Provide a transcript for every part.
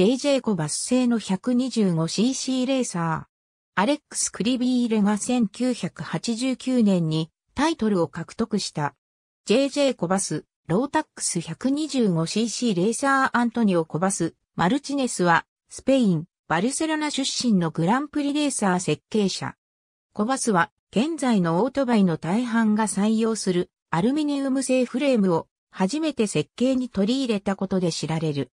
JJ コバス製の 125cc レーサー。アレックス・クリビーレが1989年にタイトルを獲得した。JJ コバス、ロータックス 125cc レーサーアントニオ・コバス、マルチネスは、スペイン、バルセロナ出身のグランプリレーサー設計者。コバスは、現在のオートバイの大半が採用するアルミニウム製フレームを初めて設計に取り入れたことで知られる。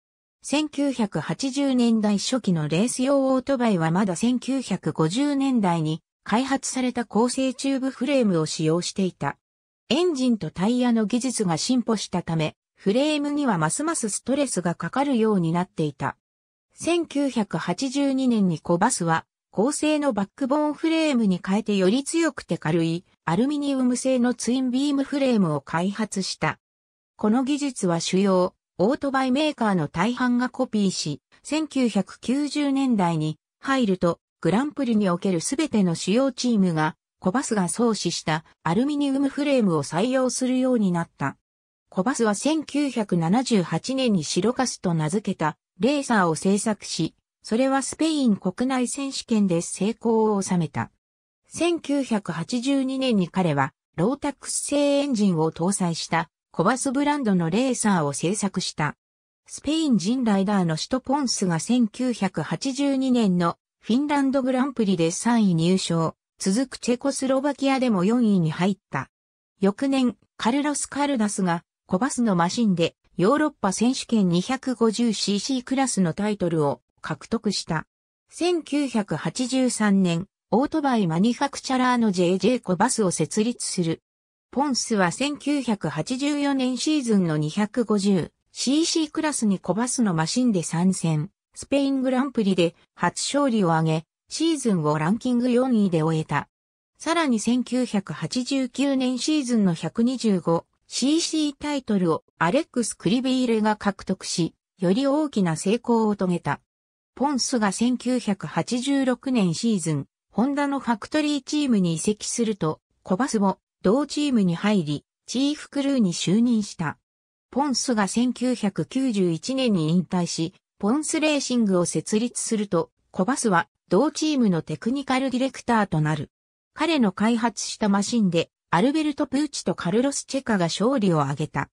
1980年代初期のレース用オートバイはまだ1950年代に開発された鋼製チューブフレームを使用していた。エンジンとタイヤの技術が進歩したため、フレームにはますますストレスがかかるようになっていた。1982年にコバスは鋼製のバックボーンフレームに変えてより強くて軽いアルミニウム製のツインビームフレームを開発した。この技術は主要オートバイメーカーの大半がコピーし、1990年代に入るとグランプリにおけるすべての主要チームがコバスが創始したアルミニウムフレームを採用するようになった。コバスは1978年に白カスと名付けたレーサーを製作し、それはスペイン国内選手権で成功を収めた。1982年に彼はロータックス製エンジンを搭載したコバスブランドのレーサーを製作した。スペイン人ライダーのシト・ポンスが1982年のフィンランドグランプリで3位入賞、続くチェコスロバキアでも4位に入った。翌年、カルロス・カルダスがコバスのマシンでヨーロッパ選手権 250cc クラスのタイトルを獲得した。1983年、オートバイマニファクチャラーの JJ コバスを設立する。ポンスは1984年シーズンの 250cc クラスにコバスのマシンで参戦、スペイングランプリで初勝利を挙げ、シーズンをランキング4位で終えた。さらに1989年シーズンの 125cc タイトルをアレックス・クリビーレが獲得し、より大きな成功を遂げた。ポンスが1986年シーズン、ホンダのファクトリーチームに移籍すると、コバスも同チームに入り、チーフクルーに就任した。ポンスが1991年に引退し、ポンスレーシングを設立すると、コバスは同チームのテクニカルディレクターとなる。彼の開発したマシンで、アルベルト・プーチとカルロス・チェカが勝利を挙げた。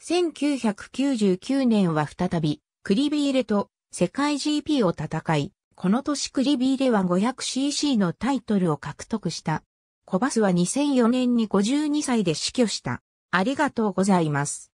1999年は再び、クリビーレと世界 GP を戦い、この年クリビーレは 500cc のタイトルを獲得した。コバスは2004年に52歳で死去した。ありがとうございます。